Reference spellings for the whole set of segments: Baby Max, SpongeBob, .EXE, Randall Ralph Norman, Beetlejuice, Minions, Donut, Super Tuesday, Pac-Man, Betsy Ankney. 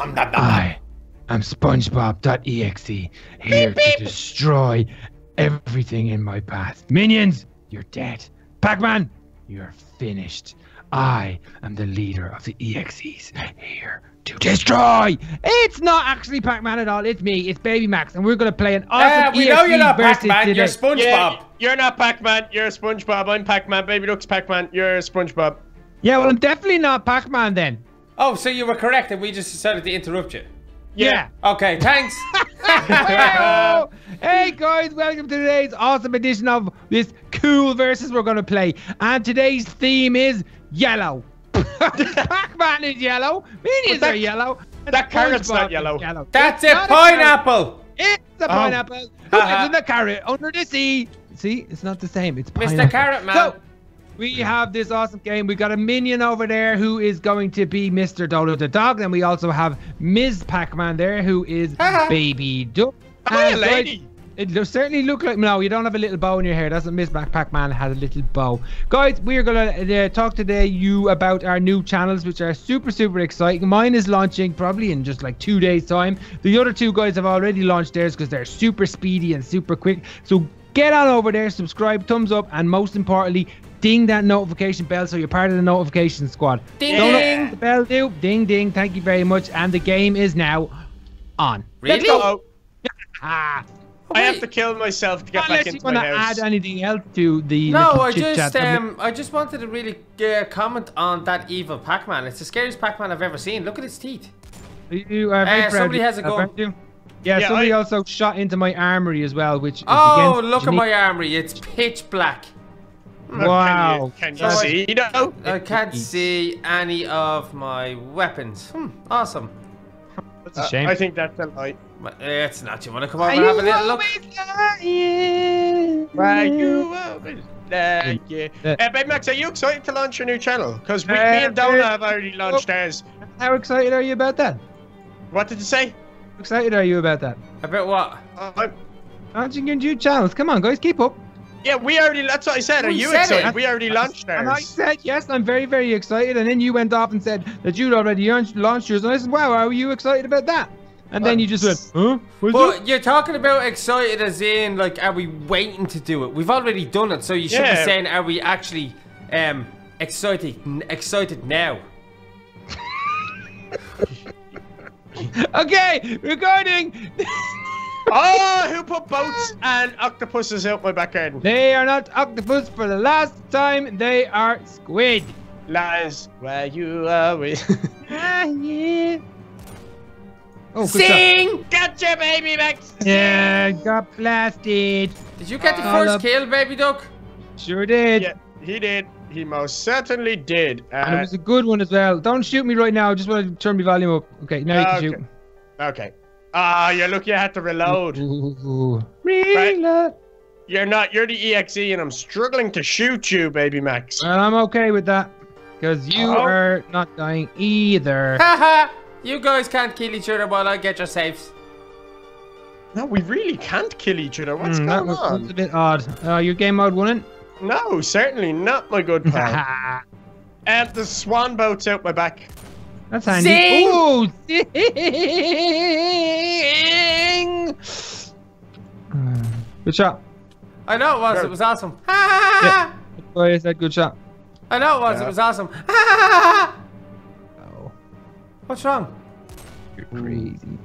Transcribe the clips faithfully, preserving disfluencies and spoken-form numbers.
I am SpongeBob.exe, here beep, beep. to destroy everything in my path. Minions, you're dead. Pac-Man, you're finished. I am the leader of the E X Es, here to destroy. It's not actually Pac-Man at all. It's me. It's Baby Max, and we're gonna play an awesome uh, we E X E know you're not Pac-Man. You're SpongeBob. Yeah, you're not Pac-Man. You're SpongeBob. I'm Pac-Man. Baby Duck's Pac-Man. You're SpongeBob. Yeah, well, I'm definitely not Pac-Man then. Oh, so you were correct, and we just decided to interrupt you. Yeah. yeah. Okay. Thanks. Hey guys, welcome to today's awesome edition of this cool versus we're gonna play, and today's theme is yellow. Pac-Man is yellow. Minions that, are yellow. That carrot's not yellow. yellow. That's it's a pineapple. A it's a pineapple. Oh. Uh -huh. It's a carrot under the sea. See, it's not the same. It's pineapple. Mister Carrot Man. So, we have this awesome game. We got a minion over there who is going to be Mister Donut the dog. And we also have Miz Pac-Man there who is ah. Baby Duck. Hi, lady. It, it certainly look like no. You don't have a little bow in your hair. That's what Miz Pac-Man had, a little bow. Guys, we're gonna uh, talk today you about our new channels, which are super super exciting. Mine is launching probably in just like two days' time. The other two guys have already launched theirs because they're super speedy and super quick. So get on over there, subscribe, thumbs up, and most importantly, ding that notification bell so you're part of the notification squad. Ding Don't ding! The bell do. Ding ding, thank you very much. And the game is now on. Really? Let's go. I have to kill myself to get Unless back into my house. You want to add anything else to the No, I just, um, I just wanted to really uh, comment on that evil Pac-Man. It's the scariest Pac-Man I've ever seen. Look at his teeth. You are very uh, proud somebody has a gun. Yeah, yeah, somebody I... also shot into my armory as well, which is Oh, against look Janine. at my armory. It's pitch black. Wow. Can you, can you so see, I, no? I can't see any of my weapons. Hmm, awesome. That's a uh, shame. I think that's a lie. It's not. You want to come over and have a little look? Lying? Why you always lying? Uh, Baby Max, are you excited to launch your new channel? Because we, uh, me and Donna have already launched oh. ours. How excited are you about that? What did you say? How excited are you about that? About what? Uh, Launching your new channels. Come on, guys. Keep up. Yeah, we already, that's what I said, are you excited? We already launched ours. And I said, yes, I'm very, very excited. And then you went off and said that you'd already launched yours. And I said, wow, are you excited about that? And then you just went, huh? Well, you're talking about excited as in, like, are we waiting to do it? We've already done it, so you should be saying, are we actually um, excited, excited now? Okay, recording. Oh, who put boats and octopuses out my back garden? They are not octopus for the last time. They are squid. Lies where you are with. ah, yeah. Oh, sing! Gotcha, Baby Max! Yeah, got blasted. Did you get the uh, first kill, Baby Duck? Sure did. Yeah, he did. He most certainly did. Uh, and it was a good one as well. Don't shoot me right now. I just want to turn my volume up. Okay, now okay. you can shoot. Okay. Ah, oh, you're lucky I had to reload. Ooh. Right? You're not, you're the E X E and I'm struggling to shoot you, Baby Max. Well, I'm okay with that. Because you oh. are not dying either. Haha! You guys can't kill each other while I get your saves. No, we really can't kill each other. What's mm, going that was, on? That's a bit odd. Uh, your game mode wouldn't? No, certainly not, my good pal. And the swan boat's out my back. That's handy. Sing! Ooh, sing! Good shot. I know it was. Sure. It was awesome. Yeah. Oh, I said good shot. I know it was. Yeah. It was awesome. Oh. What's wrong? You're crazy.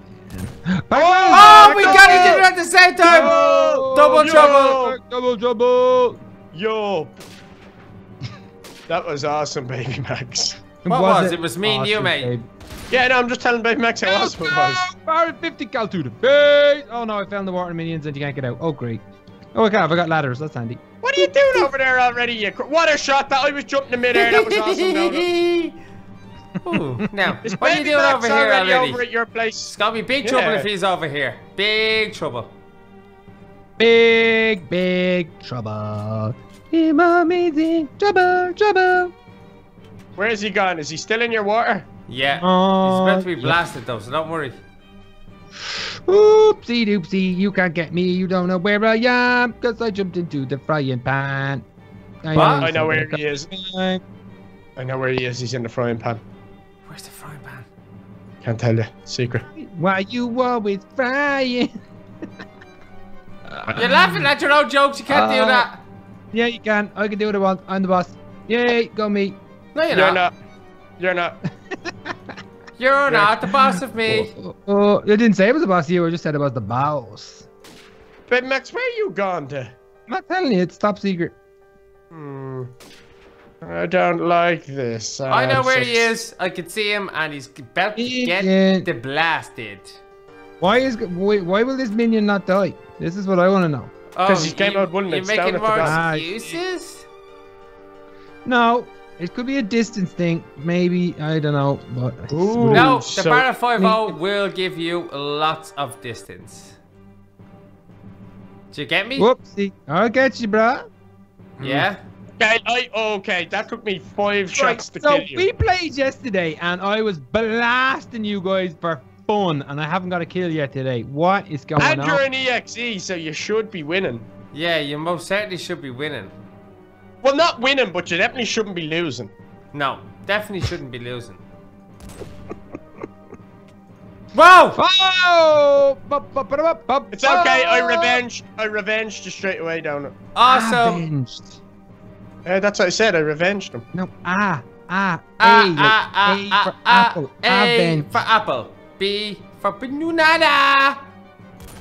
Oh, oh, we got each other at the same time. Yo. Double yo. trouble. Double trouble. Yo. That was awesome, Baby Max. What was, was it? It was me and you, mate. Babe. Yeah, no, I'm just telling Baby Max how awesome it was. fire fifty cal to the face. Oh, no, I fell in the water, minions, and you can't get out. Oh, great. Oh, I can't. I got ladders. That's handy. What are you doing over there already? You water shot that I was jumping in midair. That was awesome, though. Now, what Baby are you doing Max over here already? already? Over at your place. It's going to be big yeah. trouble if he's over here. Big trouble. Big, big trouble. In amazing trouble, trouble. Where's he gone? Is he still in your water? Yeah. Uh, He's meant to be blasted though, so don't worry. Oopsie doopsie, you can't get me. You don't know where I am, because I jumped into the frying pan. I, what? Know, I know where he is. Pan. I know where he is. He's in the frying pan. Where's the frying pan? Can't tell you. Secret. Why you always frying? You're laughing at your own jokes. You can't uh, do that. Yeah, you can. I can do what I want. I'm the boss. Yay, go me. No, you're, you're not. not. You're not. You're yeah. not the boss of me. Oh, oh, oh, you didn't say it was the boss of you. I just said it was the boss. But Max, where you gone to? I'm not telling you. It's top secret. Hmm. I don't like this. Uh, I know where he is. I can see him, and he's about to get the blasted. Why is why, why will this minion not die? This is what I want to know. Because oh, he came out one minute. You're making more excuses. No, it could be a distance thing. Maybe I don't know. But Ooh, no, the so bar of five zero will give you lots of distance. Do you get me? Whoopsie! I get you, bro. Yeah. Okay, I, okay, that took me five shots right, to so kill you. So we played yesterday, and I was blasting you guys for fun, and I haven't got a kill yet today. What is going and on? And you're an E X E, so you should be winning. Yeah, you most certainly should be winning. Well, not winning, but you definitely shouldn't be losing. No, definitely shouldn't be losing. Whoa! Oh! It's okay, I revenged. I revenged you straight away, Donut. Awesome. Uh, that's what I said. I revenged him. No, ah, ah, ah, a, ah, ah, ah, for ah, apple. A for apple. B for banana.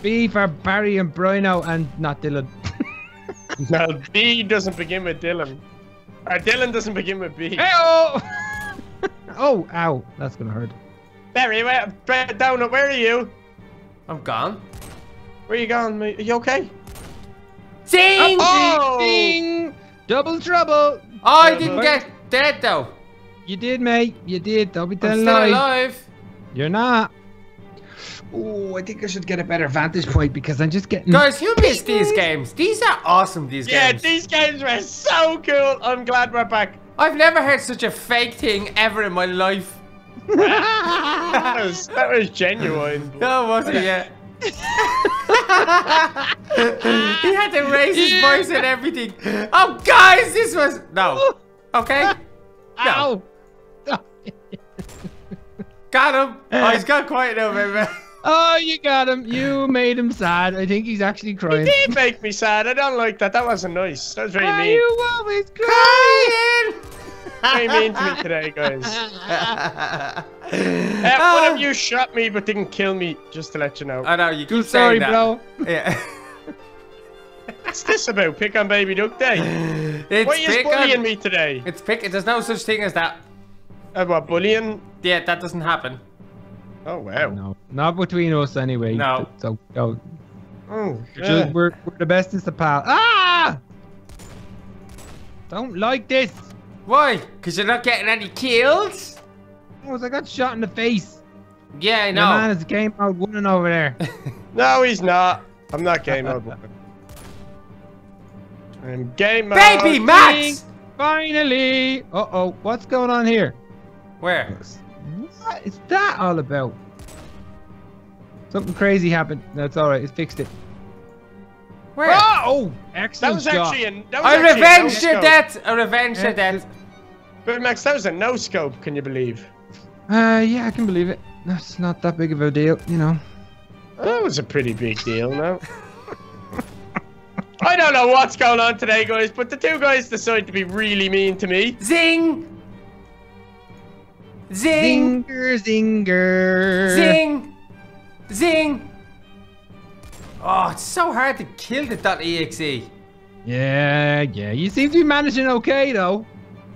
B for Barry and Bruno and not Dylan. No, B doesn't begin with Dylan. Or Dylan doesn't begin with B. Hey-oh! Oh, ow, that's gonna hurt. Barry, where, Donut, where are you? I'm gone. Where are you gone? Are you okay? Ding! Oh! Ding! Double trouble! Oh, I didn't get dead though. You did, mate. You did. Don't be telling lies. I'm still alive. You're not. Oh, I think I should get a better vantage point because I'm just getting. Guys, you missed these games. These are awesome. These yeah, games. Yeah, these games were so cool. I'm glad we're back. I've never heard such a fake thing ever in my life. that was that was genuine. No, wasn't it? Yeah. He had to raise his yeah. voice and everything. Oh, guys, this was no. Okay. No. Got him. Oh, he's got quiet now, baby. Oh, you got him. You made him sad. I think he's actually crying. He did make me sad. I don't like that. That wasn't nice. That was very Are mean. You always crying? Very mean to me today, guys. uh, oh. One of you shot me but didn't kill me, just to let you know. I know, you keep saying that. Sorry, bro. Yeah. What's this about? Pick on Baby Duck Day. It's Why are you bullying on... me today? It's pick. There's no such thing as that. Uh, what, bullying? Yeah, that doesn't happen. Oh, wow. No, not between us anyway. No. So, oh. Oh, yeah. we're, we're the best as the pal. Ah! Don't like this. Why? Because you're not getting any kills? Oh, I got shot in the face. Yeah, I know. Your man is game mode one over there. No, he's not. I'm not game mode one. I'm game mode. Baby Max! Finally! Uh-oh, what's going on here? Where? What is that all about? Something crazy happened. That's all right. It's fixed it. Where? Oh, oh, excellent that was job. Actually an, that was I actually revenge your death. I revenge your death. But Max, that was a no scope. Can you believe? Uh, yeah, I can believe it. That's not that big of a deal, you know. That was a pretty big deal, no? I don't know what's going on today, guys, but the two guys decided to be really mean to me. Zing. Zing. Zinger, zinger. Zing. Zing. Oh, it's so hard to kill the .exe. Yeah, yeah. You seem to be managing okay, though.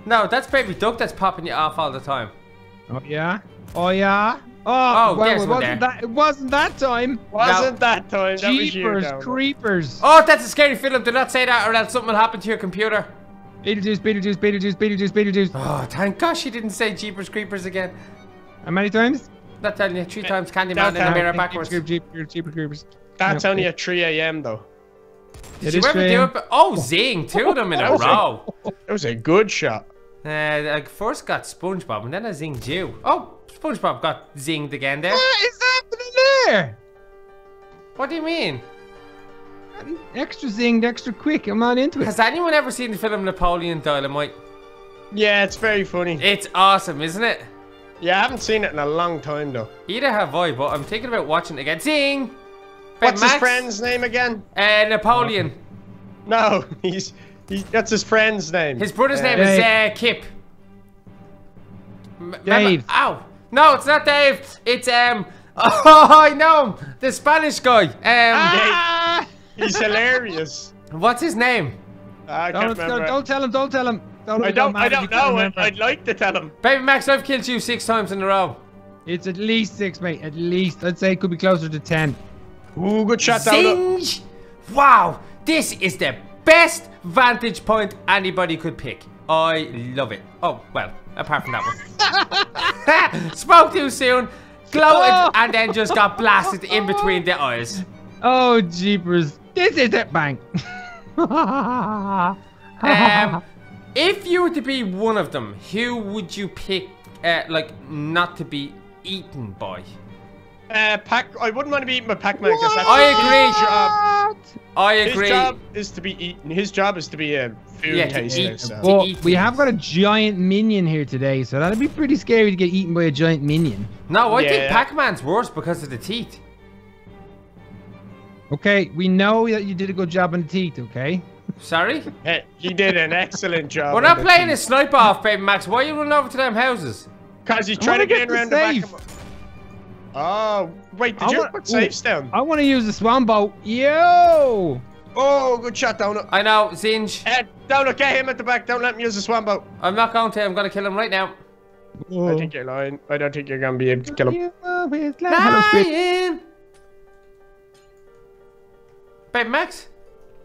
No, that's Baby Duck that's popping you off all the time. Oh, yeah? Oh, yeah? Oh, oh well, it wasn't, there. That, it wasn't that time. Wasn't no. that time. That Jeepers, was you, creepers. Oh, that's a scary film. Do not say that or else something will happen to your computer. Beetlejuice, Beetlejuice, Beetlejuice, Beetlejuice, Beetlejuice. Oh, thank gosh you didn't say Jeepers, creepers again. How many times? Not telling you. Three times Candyman in the mirror backwards. Jeepers, Jeepers, Jeepers, Creepers. That's only at three A M though. Did you ever do it? Oh, zing! Two of them in a row. It was a good shot. Uh, I first got SpongeBob and then I zinged you. Oh, SpongeBob got zinged again there. What is happening there? What do you mean? I'm extra zinged, extra quick. I'm not into it. Has anyone ever seen the film Napoleon Dynamite? Yeah, it's very funny. It's awesome, isn't it? Yeah, I haven't seen it in a long time though. Either have I, but I'm thinking about watching it again. Zing! What's Max? His friend's name again? Uh, Napoleon. No, he's, he's that's his friend's name. His brother's uh, name Dave. is uh, Kip. M Dave. Ow! No, it's not Dave. It's um. Oh, I know him. The Spanish guy. Um. Ah! He's hilarious. What's his name? I can't don't, remember. Don't, don't tell him. Don't tell him. Don't I don't. I don't know. It. I'd like to tell him. Baby Max, I've killed you six times in a row. It's at least six, mate. At least. I'd say it could be closer to ten. Ooh, good shot, Donut. Wow, this is the best vantage point anybody could pick. I love it. Oh, well, apart from that one. Spoke too soon, gloated, oh. and then just got blasted in between the eyes. Oh, jeepers. This is it, bang. um, if you were to be one of them, who would you pick, uh, like, not to be eaten by? Uh, Pac- I wouldn't want to be eaten by Pac-Man because that's I his agree. job. I agree. His job is to be eaten. His job is to be a food yeah, taster. So. Well, we things. have got a giant minion here today, so that'd be pretty scary to get eaten by a giant minion. No, I yeah. think Pac-Man's worse because of the teeth. Okay, we know that you did a good job on the teeth, okay? Sorry? Hey, he did an excellent job. We're not playing a sniper off, baby Max. Why are you running over to them houses? Because he's trying to get, get around the back of them. Oh, wait, did I you wanna, put safes ooh, down? I want to use the swan boat. Yo! Oh, good shot, Donut. I know, Zinj. Uh, Donut, get him at the back. Don't let him use the swan boat. I'm not going to. I'm going to kill him right now. Whoa. I think you're lying. I don't think you're going to be able to kill him. Hello, Baby Max?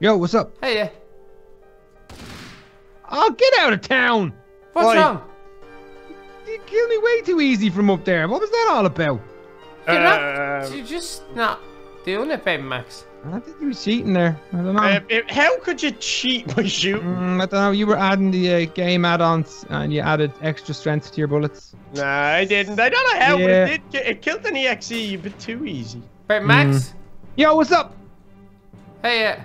Yo, what's up? Hey, yeah. Oh, get out of town. What's Oi. wrong? You killed me way too easy from up there. What was that all about? You're, not, you're just not doing it, Baby Max. I think you were cheating there. I don't know. Uh, it, how could you cheat by shooting? Mm, I don't know. You were adding the uh, game add-ons and you added extra strength to your bullets. Nah, I didn't. I don't know how, yeah. but it did. It killed an E X E a bit too easy. Baby Max? Mm. Yo, what's up? Hey, uh,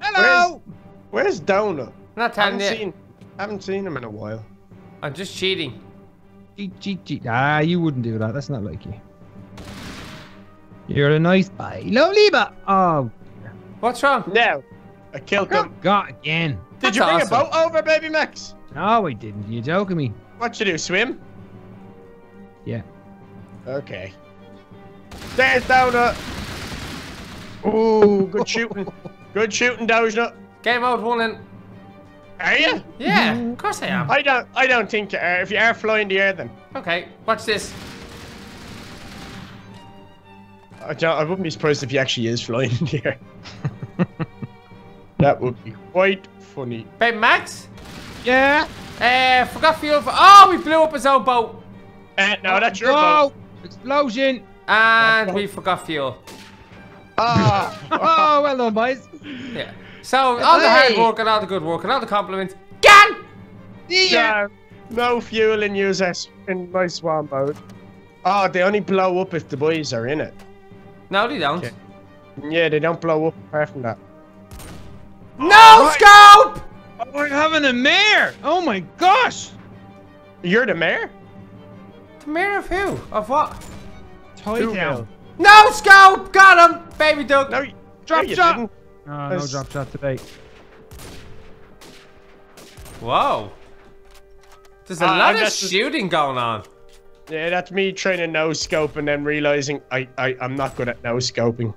hello! Where's, where's Donut? I'm not telling you. Seen, haven't seen him in a while. I'm just cheating. Cheat, cheat, cheat. Ah, you wouldn't do that. That's not like you. You're a nice guy. Lovely, but... Oh. What's wrong? No. I killed him. God, again. Did That's you bring awesome. a boat over, Baby Max? No, I didn't. You're joking me. What you do, swim? Yeah. Okay. There's Donut. Ooh, good shooting. Good shooting, Donut. Game out one in. Are you? Yeah, of course I am. I don't. I don't think you are. If you are, flying the air, then. Okay, watch this. I, don't, I wouldn't be surprised if he actually is flying in the air. That would be quite funny. Baby Max? Yeah. Uh, forgot fuel for. Oh, we blew up his old boat. Uh, no, that's your oh, boat. Explosion. And we forgot fuel. Oh. Oh, well done, boys. Yeah. So, all hey. the hard work and all the good work and all the compliments. Gan! Yeah! No, no fuel in users in my swamp boat. Oh, they only blow up if the boys are in it. No, they don't. Okay. Yeah, they don't blow up apart from that. No oh, scope! Oh, we're having a mayor! Oh my gosh! You're the mayor? The mayor of who? Of what? Toy Town. No scope! Got him! Baby duck! No, drop no, shot! Didn't. Oh, no drop shot today. Whoa. There's a uh, lot of shooting going on. Yeah, that's me trying to no-scope and then realizing I, I, I'm not good at no-scoping.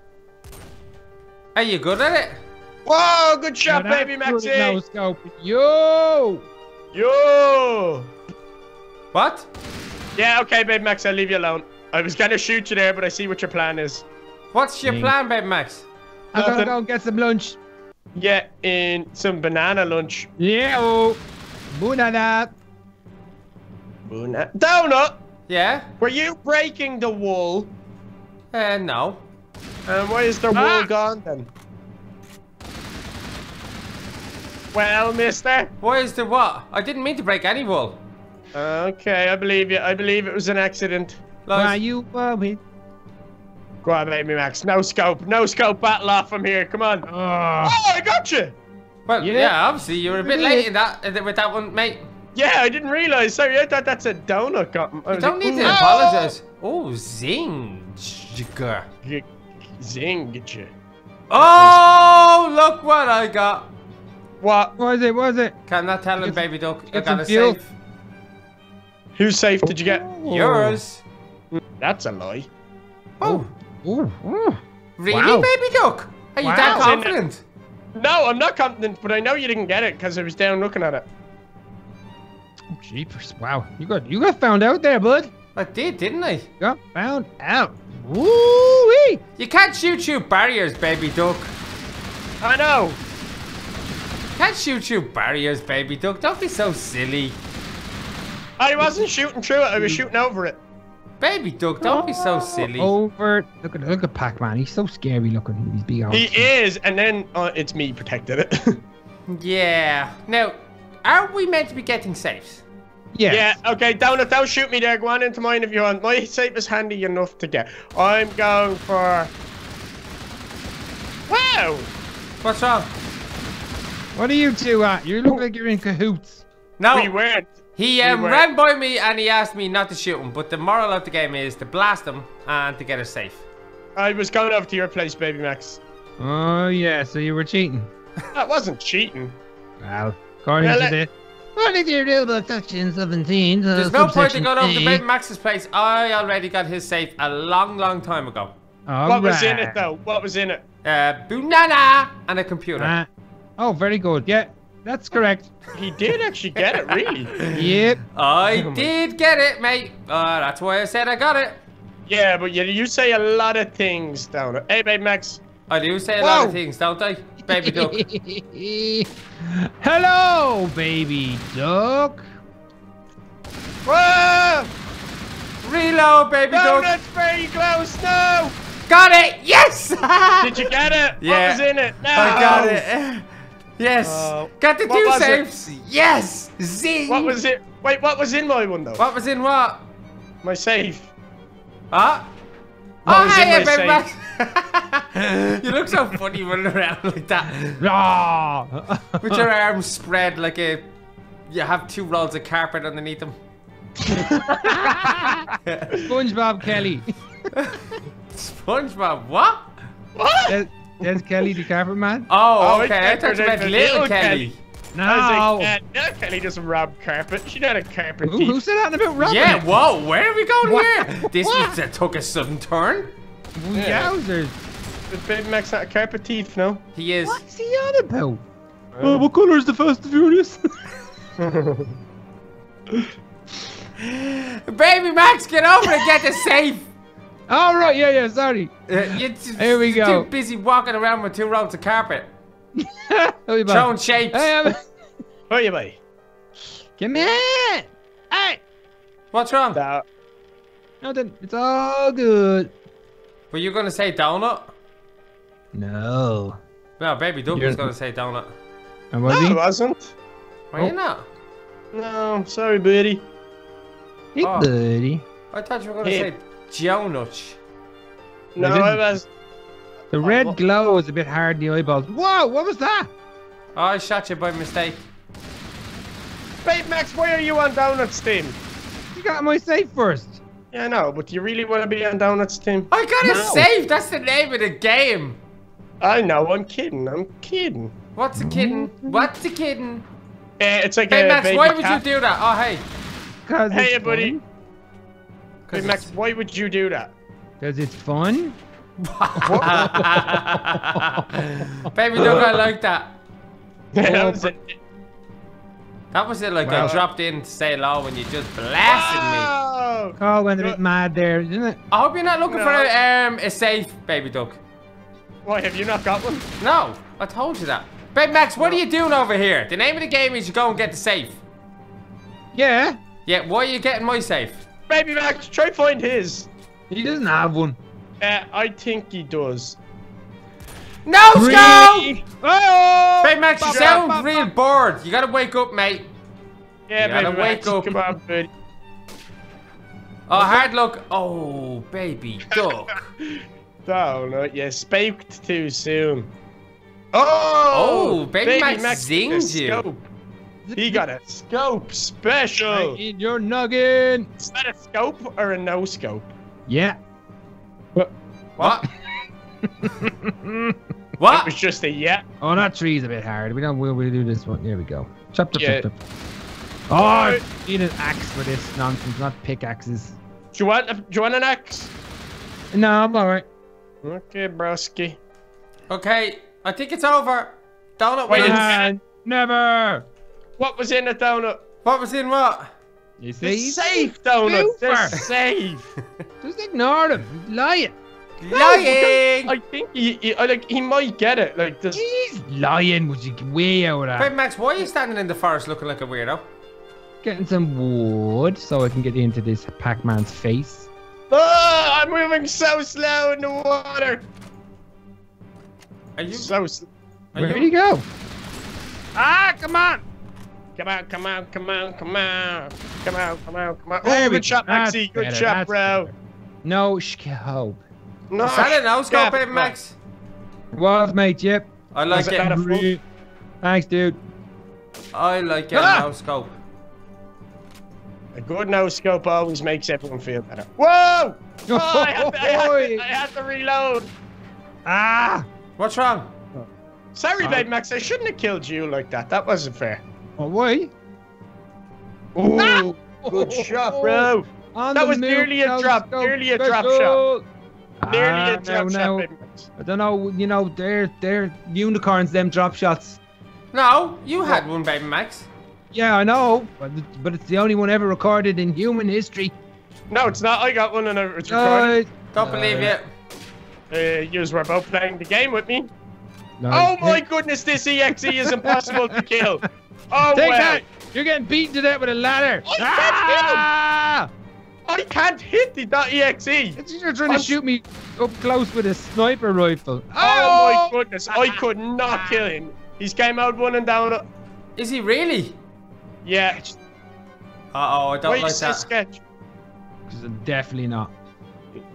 Are you good at it? Whoa, good shot, yeah, Baby Maxie! No-scope. Yo! Yo! What? Yeah, okay, Baby Max, I'll leave you alone. I was gonna shoot you there, but I see what your plan is. What's your Dang. plan, Baby Max? I'm gonna go and get some lunch. Yeah, in some banana lunch. Yeah, oh. Banana. Banana. Donut! Yeah? Were you breaking the wall? Uh, no. And why is the ah. wall gone then? Well, mister? Why is the what? I didn't mean to break any wall. Okay, I believe you. I believe it was an accident. Lies. Are you worried? Go on, Baby Max. No scope. No scope battle off from here. Come on. Oh, oh I got you. Well, yeah, yeah obviously you were a bit late in that, with that one, mate. Yeah, I didn't realize. Sorry, I thought that's a donut. You don't need to apologize. Oh, zing. Zing. Oh, look what I got. What? What is it? What is it? Can I tell him, baby duck? I got a safe. Whose safe did you get? Yours. That's a lie. Oh. Really, baby duck? Are you that confident? No, I'm not confident, but I know you didn't get it because I was down looking at it. Oh, jeepers. Wow. You got you got found out there, bud. I did, didn't I? You got found out. Woo-wee! You can't shoot through barriers, baby duck. I know. You can't shoot through barriers, baby duck. Don't be so silly. I wasn't shooting through it. I was shooting over it. Baby duck, don't oh, be so silly. Over. Look at look at Pac-Man. He's so scary looking. He's big. He is, and then uh, it's me protected it. Yeah. Now, are we meant to be getting safes? Yes. Yeah. Okay, Donut, don't shoot me there. Go on into mine if you want. My safe is handy enough to get. I'm going for. Wow. What's wrong? What are you two at? You look like you're in cahoots. No. We weren't. He um, we ran by me and he asked me not to shoot him, but the moral of the game is to blast him and to get us safe. I was going over to your place, baby Max. Oh yeah, so you were cheating. That wasn't cheating. Well, according well, to the according to your available sections seventeen. Uh, There's no point in going over to baby Max's place. I already got his safe a long, long time ago. All what right. was in it though? What was in it? Uh, banana and a computer. Uh, oh, very good. Yeah. That's correct. He did actually get it, really. Yep. I did get it, mate. Uh, that's why I said I got it. Yeah, but you, you say a lot of things, don't it? Hey, baby Max. I do say a Whoa. lot of things, don't I? Baby duck. Hello, baby duck. Whoa! Reload, baby duck. That's very close now. Got it. Yes. Did you get it? Yeah. What was in it? No. I got it. Yes! Uh, Got the two safes! It? Yes! Zing! What was it? Wait, what was in my one though? What was in what? My safe. Huh? What oh, was hey, in my safe? You look so funny running around like that. With your arms spread like a... You have two rolls of carpet underneath them. SpongeBob Kelly. SpongeBob what? What? Uh, There's Kelly the carpet man. Oh, okay. I thought you meant little Kelly. No. I was like, yeah, no, Kelly doesn't rob carpet. She's not a carpet thief. Who, who said that about robbing? Yeah, whoa. Where are we going what? here? This is, uh, took a sudden turn. Yeah. Yowzers. But Baby Mac's not a carpet thief, no? He is. What's he on about? Uh, what color is the Fast and Furious? Baby Max, get over and get the safe. All right, yeah, yeah, sorry. Uh, you're Here we go. Too busy walking around with two rolls of carpet. Throwing shapes. Hey, I'm... Who are you, buddy? Come here. Hey. What's wrong? No. Nothing. It's all good. Were you going to say donut? No. No, baby Doug was going to say donut. And was no, he? I wasn't. Were oh. you not? No, sorry, buddy. Hey, oh. buddy. I thought you were going to hey. say... Donut. No, I was. The red oh, glow was a bit hard in the eyeballs. Whoa, what was that? Oh, I shot you by mistake. Babe Max, why are you on Donut's team? You got my safe first. Yeah, I know, but you really want to be on Donut's team? I got a no. safe. That's the name of the game. I know. I'm kidding. I'm kidding. What's a kidding? What's a kidding? Uh, it's like Babe a Max, baby why cat. would you do that? Oh, hey. Hey, buddy. Fun. Hey, Max, why would you do that? Because it's fun. Baby Doug, I like that. Yeah, that was it. That was it, like wow. I dropped in to say hello when you just blasted Whoa! me. Carl went a bit mad there, didn't it? I hope you're not looking no. for a, um, a safe, Baby Doug. Why, have you not got one? No, I told you that. Baby Max, what are you doing over here? The name of the game is you go and get the safe. Yeah. Yeah, why are you getting my safe? Baby Max, try find his. He doesn't have one. Uh, I think he does. No, Three. Scout! Oh! Baby Max, you sound real bored. You gotta wake up, mate. Yeah, you gotta baby wake Max. up. Come on, buddy. Oh, hard luck. Oh, baby duck. No, no, you spoke too soon. Oh! Oh, baby, baby Max, Max zinged you. He got a scope special. Right in your noggin. Is that a scope or a no scope? Yeah. What? What? What? It was just a yeah. Oh, that tree's a bit hard. We don't. We'll, we'll do this one. There we go. Chop, chop, yeah. chop, chop. Oh, I need an axe for this nonsense, not pickaxes. Do you want? A, do you want an axe? No, I'm alright. Okay, broski. Okay, I think it's over. Donut. Wait, man, never. What was in the donut? What was in what? You see? They're safe, Donut. They're safe. Just ignore them. Lying. Lying. I think he, he, I, like, he might get it. Like this. He's lying. Would you way out of? Wait, Max, why are you standing in the forest looking like a weirdo? Getting some wood so I can get into this Pac-Man's face. Oh, I'm moving so slow in the water. Are you so slow? Where did he go? Ah, come on! Come on, come on, come on, come on. Come on, come on, come on. Oh, good shot, Maxie. Good shot, bro. No scope. No, is that a no scope, baby Max? Was, mate, yep. I like it. Thanks, dude. I like it, no scope. A good no scope always makes everyone feel better. Whoa! Oh, I had to, I had to, I had to reload. Ah! What's wrong? Sorry, babe Max, I shouldn't have killed you like that. That wasn't fair. Oh, why? Oh, ah! Good shot, bro. Oh, that was nearly a drop, nearly a drop shot. Ah, nearly a drop no, shot, babe Max. I don't know, you know, they're, they're unicorns, them drop shots. No, you had one, baby Max. Yeah, I know, but, but it's the only one ever recorded in human history. No, it's not. I got one and it's recorded. Uh, Don't believe uh, it. Uh, yous were both playing the game with me. No. Oh my goodness, this E X E is impossible to kill. Oh, take well. That! You're getting beaten to death with a ladder. I ah! can't hit him. I can't hit the dot .exe. It's, you're trying I'm... to shoot me up close with a sniper rifle. Oh, oh my goodness, I could not kill him. He's came out one and down. Is he really? Yeah. Uh-oh, I don't Wait, like that. Sketch? Definitely not.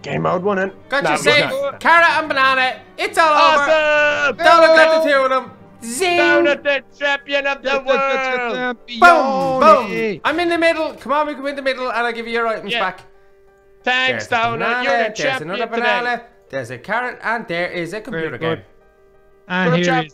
Game mode one in. Got nah, you safe. Carrot and banana. It's all awesome. Over. Donut got the two of them. Zing. Donut the champion of the world. Boom, boom. I'm in the middle. Come on, we come in the middle and I'll give you your items yeah. back. Thanks, there's Donut. Banana, you're the champion another banana. Today. There's a carrot and there is a computer game. And here's high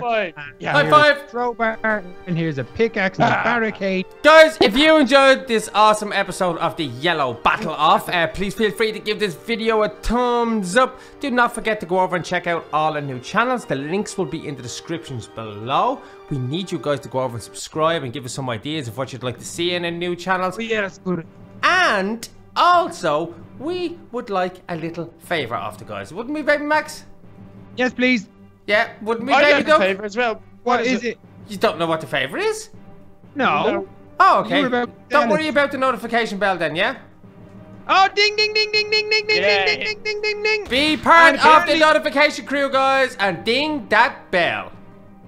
five! Yeah, high five! Throwbar! And here's a pickaxe and a barricade. Guys, if you enjoyed this awesome episode of the Yellow Battle Off, uh, please feel free to give this video a thumbs up. Do not forget to go over and check out all our new channels. The links will be in the descriptions below. We need you guys to go over and subscribe and give us some ideas of what you'd like to see in a new channel. Oh, yeah, that's good. And also, we would like a little favor after, guys. Wouldn't we, baby Max? Yes, please. Yeah, wouldn't we I got a favour as well. What, what is it? it? You don't know what the favour is? No. no. Oh, okay. About, don't worry about the notification bell then, yeah? Oh, ding, ding, ding, ding, ding, ding, ding, yeah. ding, ding, ding, ding, ding. Be part of the notification crew, guys, and ding that bell.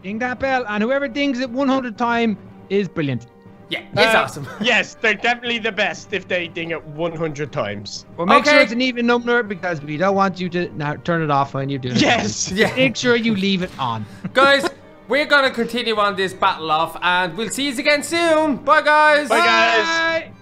Ding that bell, and whoever dings it one hundred times is brilliant. Yeah, it's uh, awesome. Yes, they're definitely the best if they ding it one hundred times. Well, make okay. sure it's an even number because we don't want you to now turn it off when you do it. Yes. Yeah. Make sure you leave it on. Guys, we're going to continue on this battle off and we'll see you again soon. Bye, guys. Bye, guys. Bye.